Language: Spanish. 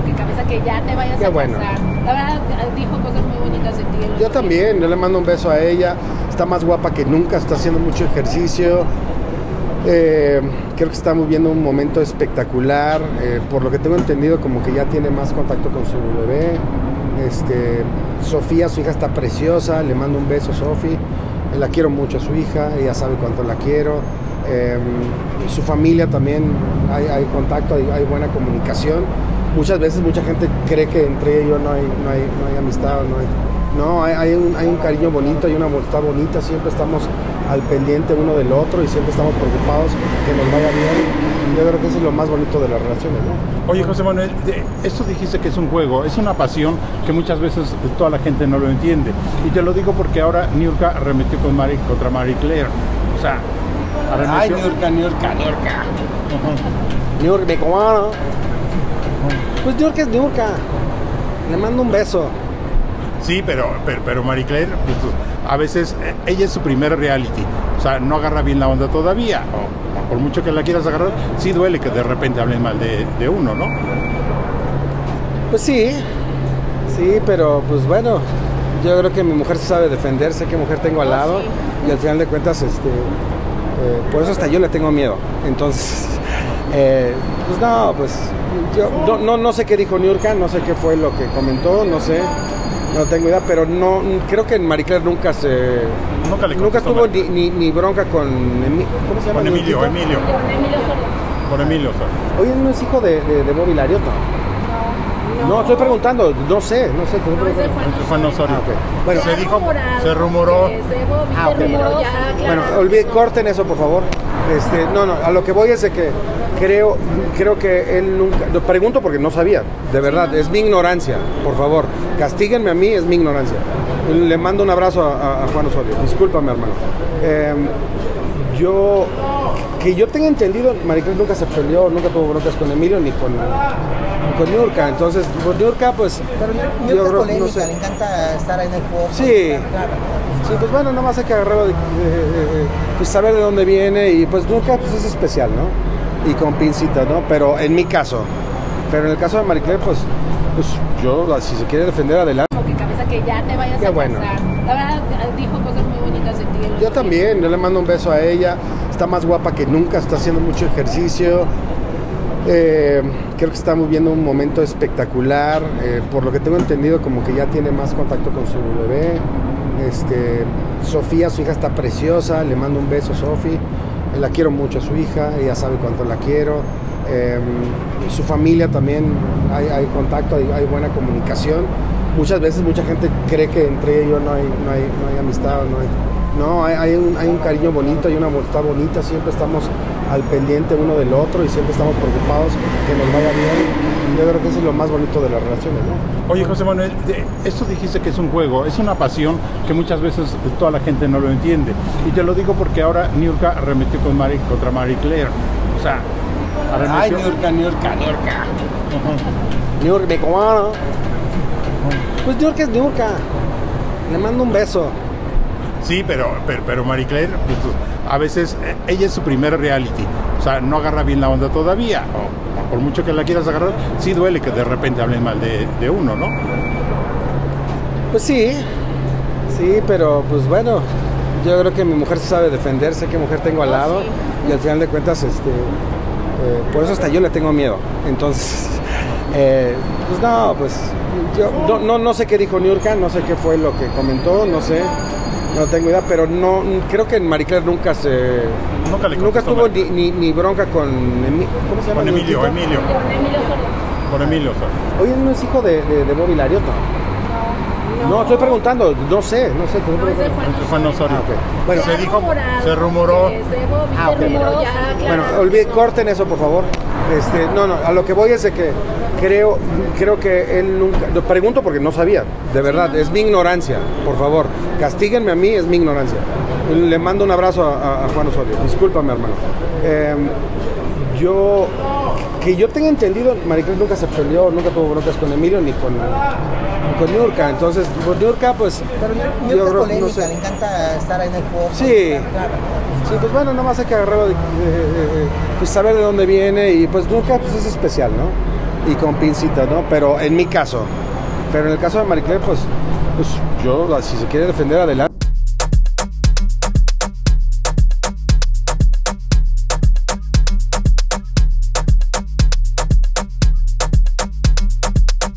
como que cabeza que ya te vayas a casar. La verdad, dijo cosas muy bonitas de ti. Yo también, yo le mando un beso a ella. Está más guapa que nunca, está haciendo mucho ejercicio. Creo que estamos viendo un momento espectacular. Por lo que tengo entendido, como que ya tiene más contacto con su bebé. Sofía, su hija, está preciosa. Le mando un beso a Sofía. La quiero mucho a su hija, ella sabe cuánto la quiero. Su familia también, hay contacto, hay buena comunicación. Muchas veces mucha gente cree que entre ellos no hay amistad, hay un cariño bonito, hay una amistad bonita, siempre estamos al pendiente uno del otro y siempre estamos preocupados que nos vaya bien. Yo creo que eso es lo más bonito de las relaciones, ¿no? Oye, José Manuel, esto dijiste que es un juego, es una pasión que muchas veces toda la gente no lo entiende. Y te lo digo porque ahora Niurka arremetió contra Marie Claire. O sea, ay, Niurka. Niurka, mi comano. Pues Niurka es Niurka. Le mando un beso. Sí, pero Marie Claire, pues, a veces, ella es su primer reality. O sea, no agarra bien la onda todavía. O por mucho que la quieras agarrar, sí duele que de repente hablen mal de uno, ¿no? Pues sí. Sí, pero pues bueno. Yo creo que mi mujer sabe defender, sé qué mujer tengo al lado. Y al final de cuentas, por eso hasta yo le tengo miedo. Entonces, no sé qué dijo Niurka, no sé qué fue lo que comentó, no sé, no tengo idea, pero no creo que Marie Claire nunca tuvo ni bronca con ¿cómo se llama? Con Emilio Soros. Con Emilio Soros. Oye, ¿no es hijo de Bobby Lariota? No, estoy preguntando, no sé. Entonces, Juan Osorio. Ah, okay. Bueno, se rumoró. Bueno, corten eso, por favor. A lo que voy es de que creo que él nunca... Lo pregunto porque no sabía, de verdad, sí, es mi ignorancia, por favor. Castíguenme a mí, es mi ignorancia. Le mando un abrazo a Juan Osorio, discúlpame, hermano. Que yo tenga entendido, Marie Claire nunca se peleó, nunca tuvo broncas con Emilio ni con Niurka, entonces por Niurka pues... Pero Niurka es polémica, no sé, le encanta estar ahí en el juego. Sí, claro. Sí, pues bueno, nada más hay que agarrarlo, pues saber de dónde viene y pues Niurka pues es especial, ¿no? Y con pincita, ¿no? Pero en mi caso, pero en el caso de Marie Claire pues yo, si se quiere defender, adelante. Que cabeza que ya te vayas a casar. La verdad, dijo cosas muy bonitas de ti. Yo también, yo le mando un beso a ella. Está más guapa que nunca, está haciendo mucho ejercicio. Creo que estamos viendo un momento espectacular. Por lo que tengo entendido, como que ya tiene más contacto con su bebé. Sofía, su hija, está preciosa. Le mando un beso a Sofía. La quiero mucho a su hija, ella sabe cuánto la quiero. Su familia también, hay contacto, hay buena comunicación. Muchas veces mucha gente cree que entre ellos no hay amistad, hay un cariño bonito, hay una amistad bonita, siempre estamos al pendiente uno del otro y siempre estamos preocupados que nos vaya bien. Yo creo que eso es lo más bonito de las relaciones, ¿no? Oye, José Manuel, esto dijiste que es un juego, es una pasión que muchas veces toda la gente no lo entiende. Y te lo digo porque ahora Niurka arremetió contra Marie Claire. O sea, ay, Niurka. Niurka, mi comano. Pues Niurka es Niurka. Le mando un beso. Sí, pero Marie Claire, pues, a veces, ella es su primer reality. O sea, no agarra bien la onda todavía. O por mucho que la quieras agarrar, sí duele que de repente hablen mal de uno, ¿no? Pues sí. Sí, pero pues bueno. Yo creo que mi mujer sabe defender, sé qué mujer tengo al lado. Sí. Y al final de cuentas, por eso hasta yo le tengo miedo. Entonces, yo no sé qué dijo Niurka, no sé qué fue lo que comentó, no sé, no tengo idea, pero no creo que Marie Claire nunca tuvo ni bronca con ¿cómo se llama? Con Emilio Soros. Con Emilio Soros. Oye, ¿no es hijo de Bobby Lariota? No, estoy preguntando, no sé. Entonces, Juan Osorio. Ah, okay. Bueno, se rumoró. Ah, okay, corten eso, por favor. A lo que voy es de que creo que él nunca... Lo pregunto porque no sabía, de verdad, es mi ignorancia, por favor. Castíguenme a mí, es mi ignorancia. Le mando un abrazo a Juan Osorio, discúlpame, hermano. Que yo tenga entendido, Marie Claire nunca se peleó, nunca tuvo broncas con Emilio ni con Niurka, entonces por Niurka pues... Pero Niurka es polémica, le encanta estar ahí en el juego. Sí, claro. Sí, pues bueno, nada más hay que agarrarlo, pues saber de dónde viene y pues Niurka pues es especial, ¿no? y con pincitas, ¿no? Pero en mi caso, pero en el caso de Marie Claire, pues yo, si se quiere defender, adelante.